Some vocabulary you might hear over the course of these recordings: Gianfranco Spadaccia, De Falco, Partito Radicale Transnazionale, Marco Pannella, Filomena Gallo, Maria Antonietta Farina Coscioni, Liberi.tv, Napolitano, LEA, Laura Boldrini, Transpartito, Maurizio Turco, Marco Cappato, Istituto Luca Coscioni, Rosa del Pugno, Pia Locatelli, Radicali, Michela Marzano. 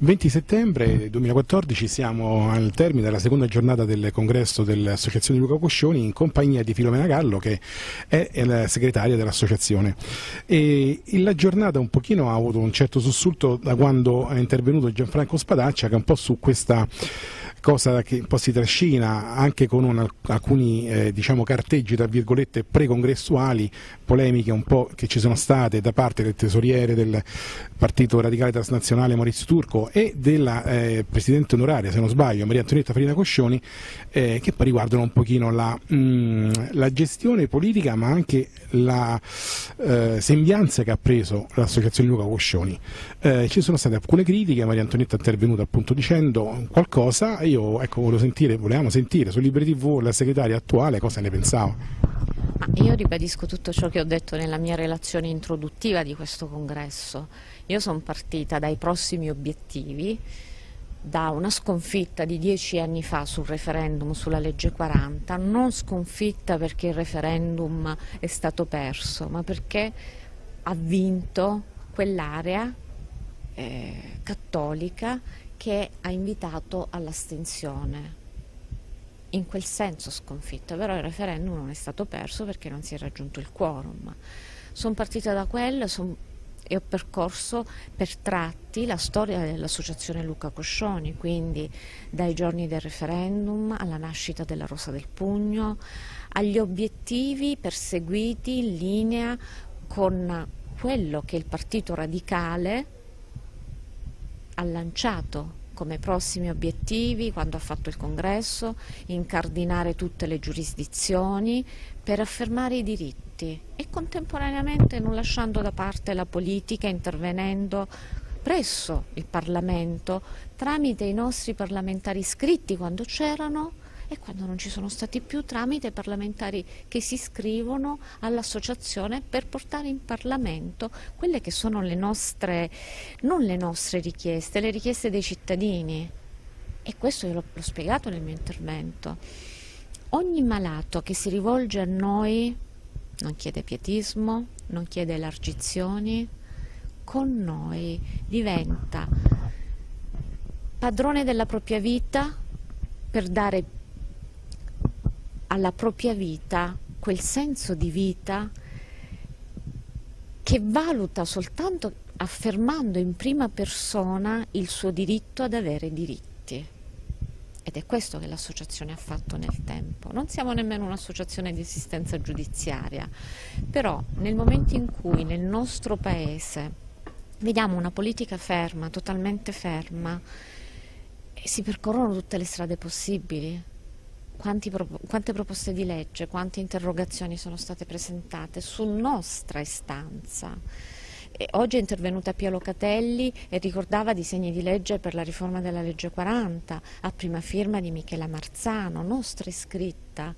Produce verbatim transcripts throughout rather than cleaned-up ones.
venti settembre duemilaquattordici siamo al termine della seconda giornata del congresso dell'Associazione Luca Coscioni in compagnia di Filomena Gallo, che è la segretaria dell'associazione. La giornata un pochino ha avuto un certo sussulto da quando è intervenuto Gianfranco Spadaccia, che un po' su questa cosa che un po' si trascina anche con un, alcuni eh, diciamo carteggi tra virgolette pre-congressuali, polemiche un po' che ci sono state da parte del tesoriere del Partito Radicale Transnazionale Maurizio Turco e della eh, Presidente onoraria, se non sbaglio, Maria Antonietta Farina Coscioni, eh, che poi riguardano un pochino la, mh, la gestione politica, ma anche la eh, sembianza che ha preso l'Associazione Luca Coscioni. Eh, ci sono state alcune critiche, Maria Antonietta è intervenuta appunto dicendo qualcosa e io ecco, volevo sentire, volevamo sentire su Libri T V la segretaria attuale cosa ne pensava. Io ribadisco tutto ciò che ho detto nella mia relazione introduttiva di questo congresso. Io sono partita dai prossimi obiettivi, da una sconfitta di dieci anni fa sul referendum sulla legge quaranta, non sconfitta perché il referendum è stato perso, ma perché ha vinto quell'area eh, cattolica che ha invitato all'astensione. In quel senso sconfitta, però il referendum non è stato perso perché non si è raggiunto il quorum. Sono partita da quello son... e ho percorso per tratti la storia dell'Associazione Luca Coscioni, quindi dai giorni del referendum alla nascita della Rosa del Pugno, agli obiettivi perseguiti in linea con quello che il Partito Radicale ha lanciato come prossimi obiettivi quando ha fatto il congresso, incardinare tutte le giurisdizioni per affermare i diritti e contemporaneamente non lasciando da parte la politica, intervenendo presso il Parlamento tramite i nostri parlamentari iscritti quando c'erano e quando non ci sono stati più, tramite parlamentari che si iscrivono all'associazione per portare in Parlamento quelle che sono le nostre, non le nostre richieste, le richieste dei cittadini. E questo io l'ho spiegato nel mio intervento. Ogni malato che si rivolge a noi non chiede pietismo, non chiede elargizioni, con noi diventa padrone della propria vita per dare alla propria vita quel senso di vita che valuta soltanto affermando in prima persona il suo diritto ad avere diritti. Ed è questo che l'associazione ha fatto nel tempo. Non siamo nemmeno un'associazione di assistenza giudiziaria, però nel momento in cui nel nostro paese vediamo una politica ferma, totalmente ferma, si percorrono tutte le strade possibili. Quanti, quante proposte di legge, quante interrogazioni sono state presentate su nostra istanza. E oggi è intervenuta Pia Locatelli e ricordava disegni di legge per la riforma della legge quaranta, a prima firma di Michela Marzano, nostra iscritta,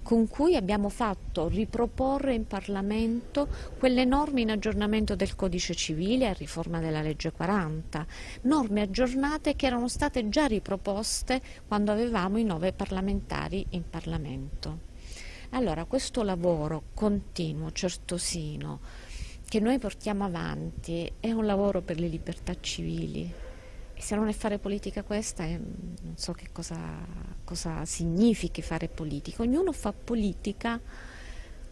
con cui abbiamo fatto riproporre in Parlamento quelle norme in aggiornamento del codice civile a riforma della legge quaranta, norme aggiornate che erano state già riproposte quando avevamo i nove parlamentari in Parlamento. Allora, questo lavoro continuo, certosino, che noi portiamo avanti è un lavoro per le libertà civili. Se non è fare politica questa, eh, non so che cosa, cosa significhi fare politica. Ognuno fa politica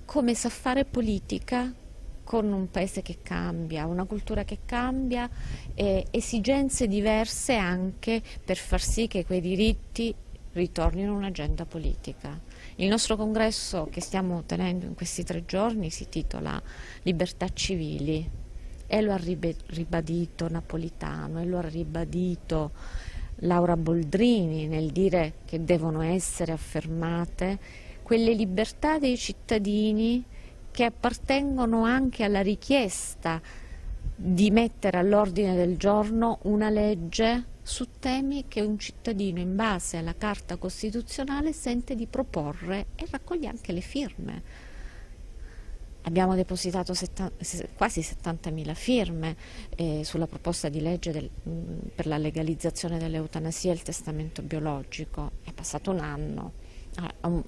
come sa fare politica, con un paese che cambia, una cultura che cambia, eh, esigenze diverse anche per far sì che quei diritti ritornino in un'agenda politica. Il nostro congresso che stiamo tenendo in questi tre giorni si titola Libertà Civili. E lo ha ribadito Napolitano, e lo ha ribadito Laura Boldrini nel dire che devono essere affermate quelle libertà dei cittadini che appartengono anche alla richiesta di mettere all'ordine del giorno una legge su temi che un cittadino in base alla Carta Costituzionale sente di proporre e raccoglie anche le firme. Abbiamo depositato quasi settantamila firme eh, sulla proposta di legge del, mh, per la legalizzazione dell'eutanasia e il testamento biologico. È passato un anno,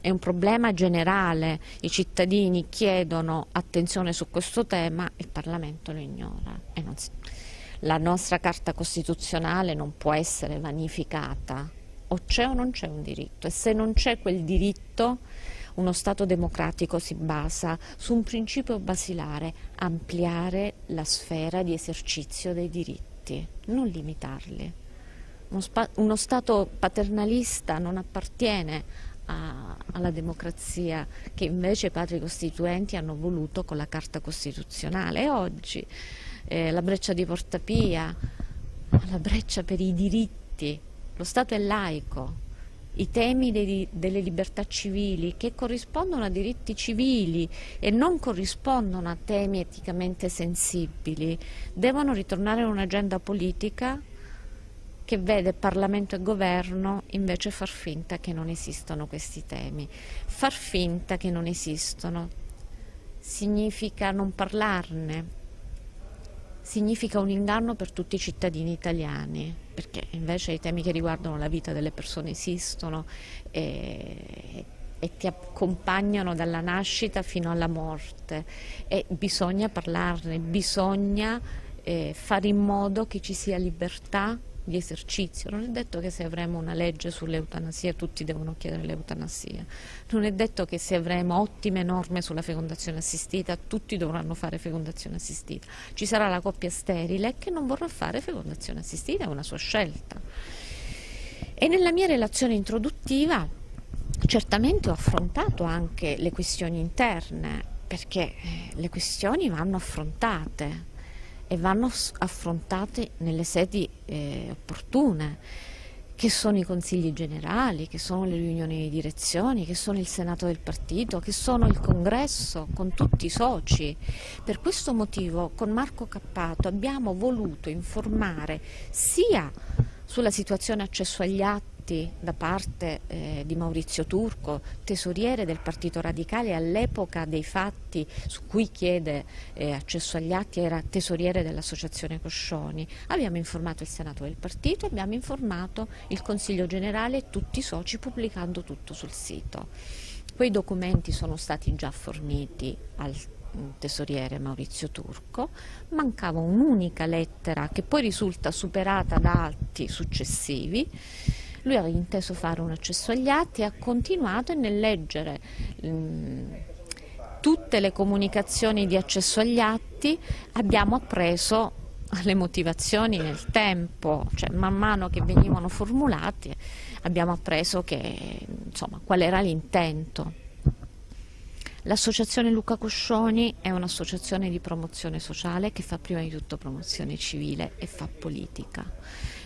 è un problema generale, i cittadini chiedono attenzione su questo tema, il Parlamento lo ignora. E non si... La nostra Carta Costituzionale non può essere vanificata, o c'è o non c'è un diritto, e se non c'è quel diritto uno Stato democratico si basa su un principio basilare: ampliare la sfera di esercizio dei diritti, non limitarli. Uno, uno Stato paternalista non appartiene a, alla democrazia che invece i padri costituenti hanno voluto con la Carta Costituzionale. E oggi eh, la breccia di Porta Pia, la breccia per i diritti, lo Stato è laico. I temi dei, delle libertà civili, che corrispondono a diritti civili e non corrispondono a temi eticamente sensibili, devono ritornare in un'agenda politica che vede Parlamento e Governo invece far finta che non esistano questi temi. Far finta che non esistono significa non parlarne, significa un inganno per tutti i cittadini italiani, perché invece i temi che riguardano la vita delle persone esistono e, e ti accompagnano dalla nascita fino alla morte, e bisogna parlarne, bisogna eh, fare in modo che ci sia libertà di esercizio. Non è detto che se avremo una legge sull'eutanasia tutti devono chiedere l'eutanasia, non è detto che se avremo ottime norme sulla fecondazione assistita tutti dovranno fare fecondazione assistita. Ci sarà la coppia sterile che non vorrà fare fecondazione assistita, è una sua scelta. E nella mia relazione introduttiva certamente ho affrontato anche le questioni interne, perché le questioni vanno affrontate e vanno affrontate nelle sedi eh, opportune, che sono i consigli generali, che sono le riunioni di direzione, che sono il senato del partito, che sono il congresso con tutti i soci. Per questo motivo con Marco Cappato abbiamo voluto informare sia sulla situazione accesso agli atti da parte eh, di Maurizio Turco, tesoriere del Partito Radicale all'epoca dei fatti su cui chiede eh, accesso agli atti, era tesoriere dell'Associazione Coscioni. Abbiamo informato il Senato del Partito, abbiamo informato il Consiglio Generale e tutti i soci, pubblicando tutto sul sito. Quei documenti sono stati già forniti al tesoriere Maurizio Turco, mancava un'unica lettera che poi risulta superata da atti successivi. Lui aveva inteso fare un accesso agli atti e ha continuato, e nel leggere mh, tutte le comunicazioni di accesso agli atti abbiamo appreso le motivazioni nel tempo, cioè man mano che venivano formulate abbiamo appreso che, insomma, qual era l'intento. L'associazione Luca Coscioni è un'associazione di promozione sociale che fa prima di tutto promozione civile e fa politica.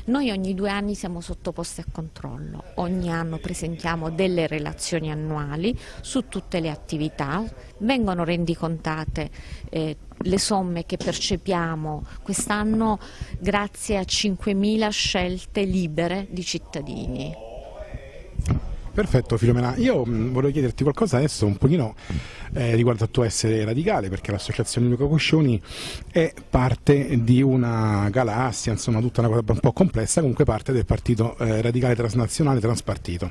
Noi ogni due anni siamo sottoposti a controllo, ogni anno presentiamo delle relazioni annuali su tutte le attività, vengono rendicontate eh, le somme che percepiamo quest'anno grazie a cinquemila scelte libere di cittadini. Perfetto Filomena, io volevo chiederti qualcosa adesso un pochino eh, riguardo al tuo essere radicale, perché l'associazione Luca Coscioni è parte di una galassia, insomma tutta una cosa un po' complessa, comunque parte del Partito eh, Radicale Transnazionale, Transpartito.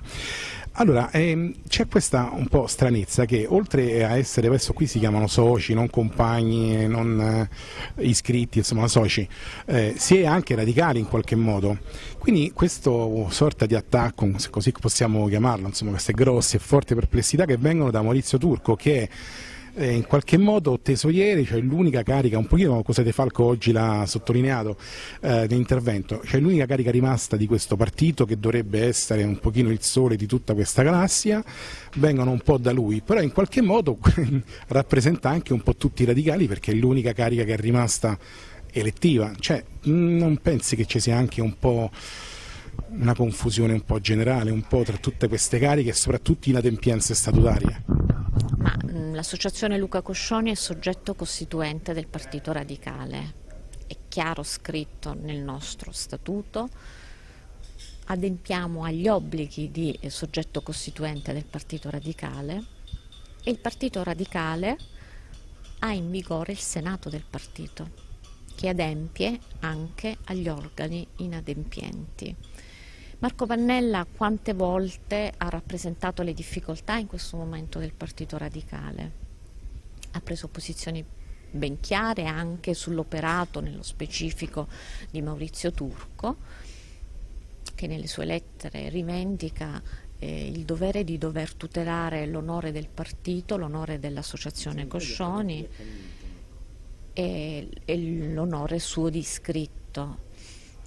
Allora, ehm, c'è questa un po' stranezza che oltre a essere, adesso qui si chiamano soci, non compagni, non eh, iscritti, insomma soci, eh, si è anche radicali in qualche modo, quindi questo sorta di attacco, se così possiamo chiamarlo, insomma queste grosse e forti perplessità che vengono da Maurizio Turco, che è eh, in qualche modo tesoriere, cioè l'unica carica, un pochino cosa De Falco oggi l'ha sottolineato eh, nell'intervento, cioè l'unica carica rimasta di questo partito che dovrebbe essere un pochino il sole di tutta questa galassia, vengono un po' da lui, però in qualche modo rappresenta anche un po' tutti i radicali, perché è l'unica carica che è rimasta elettiva. Cioè non pensi che ci sia anche un po' una confusione un po' generale, un po' tra tutte queste cariche e soprattutto inadempienze statutarie? Ma l'associazione Luca Coscioni è soggetto costituente del Partito Radicale, è chiaro scritto nel nostro statuto, adempiamo agli obblighi di soggetto costituente del Partito Radicale, e il Partito Radicale ha in vigore il Senato del Partito, che adempie anche agli organi inadempienti. Marco Pannella quante volte ha rappresentato le difficoltà in questo momento del Partito Radicale? Ha preso posizioni ben chiare anche sull'operato, nello specifico, di Maurizio Turco, che nelle sue lettere rivendica eh, il dovere di dover tutelare l'onore del partito, l'onore dell'associazione Coscioni e, e l'onore suo di iscritto.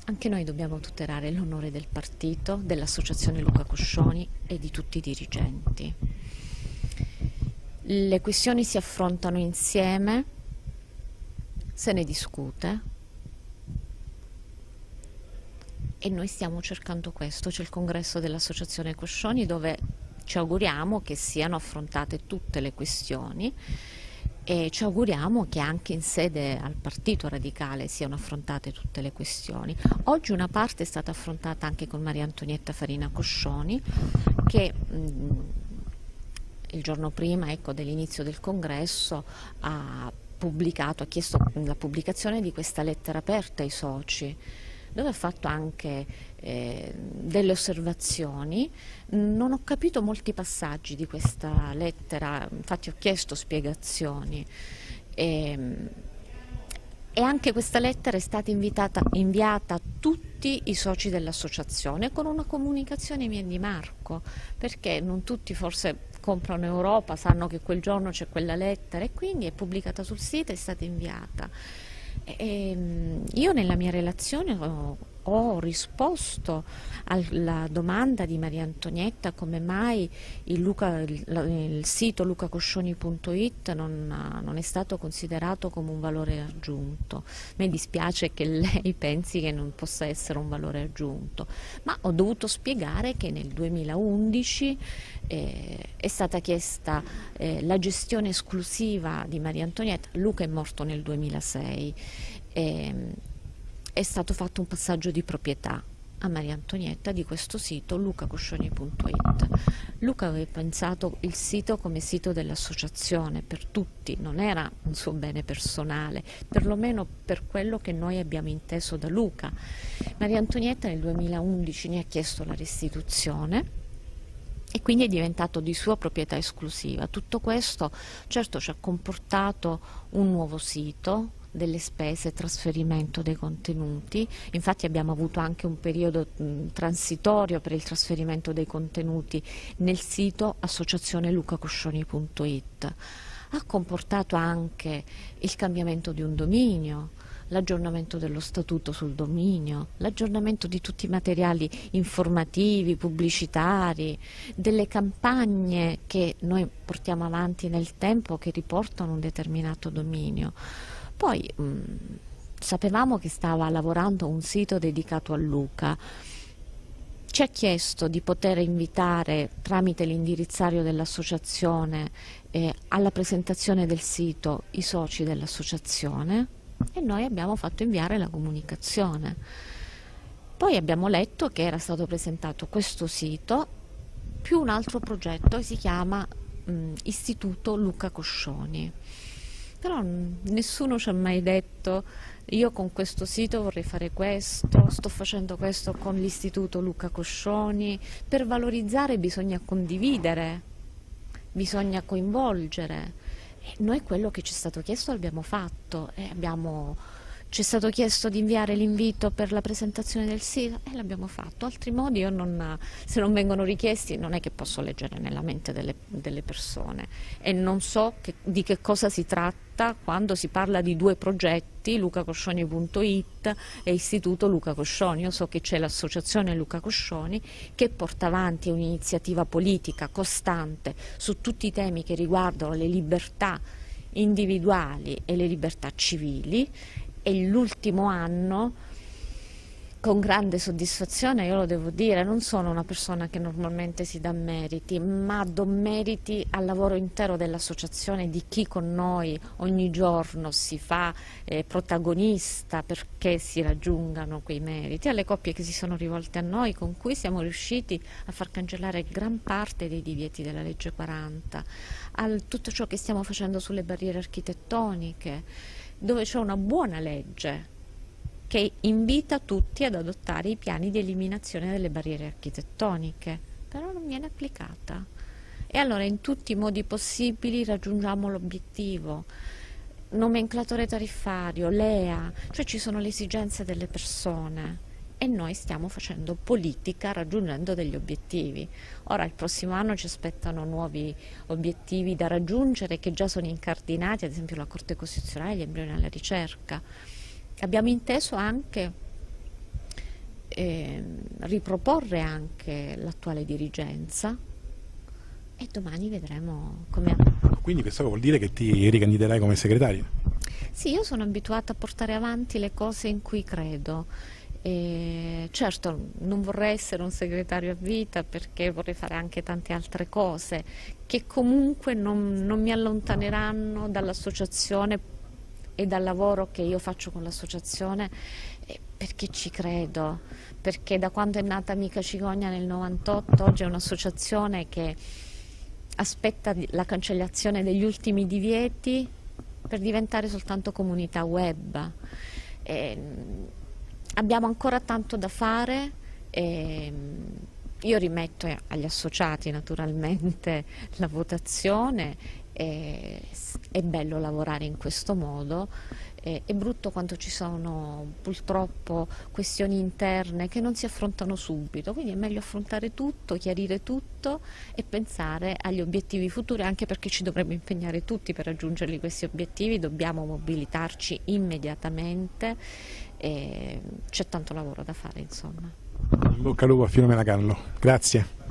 Anche noi dobbiamo tutelare l'onore del partito, dell'associazione Luca Coscioni e di tutti i dirigenti. Le questioni si affrontano insieme, se ne discute e noi stiamo cercando questo. C'è il congresso dell'associazione Coscioni dove ci auguriamo che siano affrontate tutte le questioni e ci auguriamo che anche in sede al Partito Radicale siano affrontate tutte le questioni. Oggi una parte è stata affrontata anche con Maria Antonietta Farina Coscioni, che mh, il giorno prima, ecco, dell'inizio del congresso ha pubblicato, ha chiesto la pubblicazione di questa lettera aperta ai soci, dove ha fatto anche eh, delle osservazioni. Non ho capito molti passaggi di questa lettera, infatti ho chiesto spiegazioni. E, e anche questa lettera è stata invitata, inviata a tutti i soci dell'associazione, con una comunicazione mia e di Marco, perché non tutti forse comprano Europa, sanno che quel giorno c'è quella lettera, e quindi è pubblicata sul sito, è stata inviata. E io nella mia relazione ho, ho risposto alla domanda di Maria Antonietta come mai il, Luca, il, il sito lucacoscioni punto it non, non è stato considerato come un valore aggiunto. Mi dispiace che lei pensi che non possa essere un valore aggiunto, ma ho dovuto spiegare che nel duemilaundici eh, è stata chiesta eh, la gestione esclusiva di Maria Antonietta. Luca è morto nel duemilasei. Eh, è stato fatto un passaggio di proprietà a Maria Antonietta di questo sito lucacoscioni punto it. Luca aveva pensato il sito come sito dell'associazione per tutti, non era un suo bene personale, perlomeno per quello che noi abbiamo inteso da Luca. Maria Antonietta nel duemilaundici ne ha chiesto la restituzione e quindi è diventato di sua proprietà esclusiva. Tutto questo certo ci ha comportato un nuovo sito, delle spese, trasferimento dei contenuti. Infatti abbiamo avuto anche un periodo mh, transitorio per il trasferimento dei contenuti nel sito associazione lucacoscioni punto it. Ha comportato anche il cambiamento di un dominio, l'aggiornamento dello statuto sul dominio, l'aggiornamento di tutti i materiali informativi, pubblicitari, delle campagne che noi portiamo avanti nel tempo che riportano un determinato dominio. Poi mh, sapevamo che stava lavorando un sito dedicato a Luca, ci ha chiesto di poter invitare tramite l'indirizzario dell'associazione eh, alla presentazione del sito i soci dell'associazione e noi abbiamo fatto inviare la comunicazione. Poi abbiamo letto che era stato presentato questo sito più un altro progetto che si chiama mh, Istituto Luca Coscioni. Però nessuno ci ha mai detto io con questo sito vorrei fare questo, sto facendo questo con l'Istituto Luca Coscioni. Per valorizzare bisogna condividere, bisogna coinvolgere. E noi quello che ci è stato chiesto l'abbiamo fatto. E abbiamo, ci è stato chiesto di inviare l'invito per la presentazione del sito e l'abbiamo fatto. Altri modi io non, se non vengono richiesti non è che posso leggere nella mente delle, delle persone, e non so che, di che cosa si tratta quando si parla di due progetti, lucacoscioni punto it e Istituto Luca Coscioni. Io so che c'è l'associazione Luca Coscioni che porta avanti un'iniziativa politica costante su tutti i temi che riguardano le libertà individuali e le libertà civili, e l'ultimo anno con grande soddisfazione, io lo devo dire, non sono una persona che normalmente si dà meriti, ma do meriti al lavoro intero dell'associazione, di chi con noi ogni giorno si fa eh, protagonista perché si raggiungano quei meriti, alle coppie che si sono rivolte a noi, con cui siamo riusciti a far cancellare gran parte dei divieti della legge quaranta, a tutto ciò che stiamo facendo sulle barriere architettoniche, dove c'è una buona legge che invita tutti ad adottare i piani di eliminazione delle barriere architettoniche, però non viene applicata. E allora in tutti i modi possibili raggiungiamo l'obiettivo. Nomenclatore tariffario, L E A, cioè ci sono le esigenze delle persone e noi stiamo facendo politica raggiungendo degli obiettivi. Ora il prossimo anno ci aspettano nuovi obiettivi da raggiungere che già sono incardinati, ad esempio la Corte Costituzionale, gli embrioni alla ricerca. Abbiamo inteso anche eh, riproporre anche l'attuale dirigenza e domani vedremo come andrà. Quindi questo vuol dire che ti ricandiderai come segretaria? Sì, io sono abituata a portare avanti le cose in cui credo. E certo, non vorrei essere un segretario a vita perché vorrei fare anche tante altre cose che comunque non, non mi allontaneranno dall'associazione e dal lavoro che io faccio con l'associazione perché ci credo, perché da quando è nata Amica Cicogna nel novantotto oggi è un'associazione che aspetta la cancellazione degli ultimi divieti per diventare soltanto comunità web. E abbiamo ancora tanto da fare e io rimetto agli associati naturalmente la votazione e è bello lavorare in questo modo. È brutto quando ci sono purtroppo questioni interne che non si affrontano subito, quindi è meglio affrontare tutto, chiarire tutto e pensare agli obiettivi futuri, anche perché ci dovremmo impegnare tutti per raggiungerli questi obiettivi, dobbiamo mobilitarci immediatamente e c'è tanto lavoro da fare, insomma. In bocca al lupo a Filomena Gallo, grazie.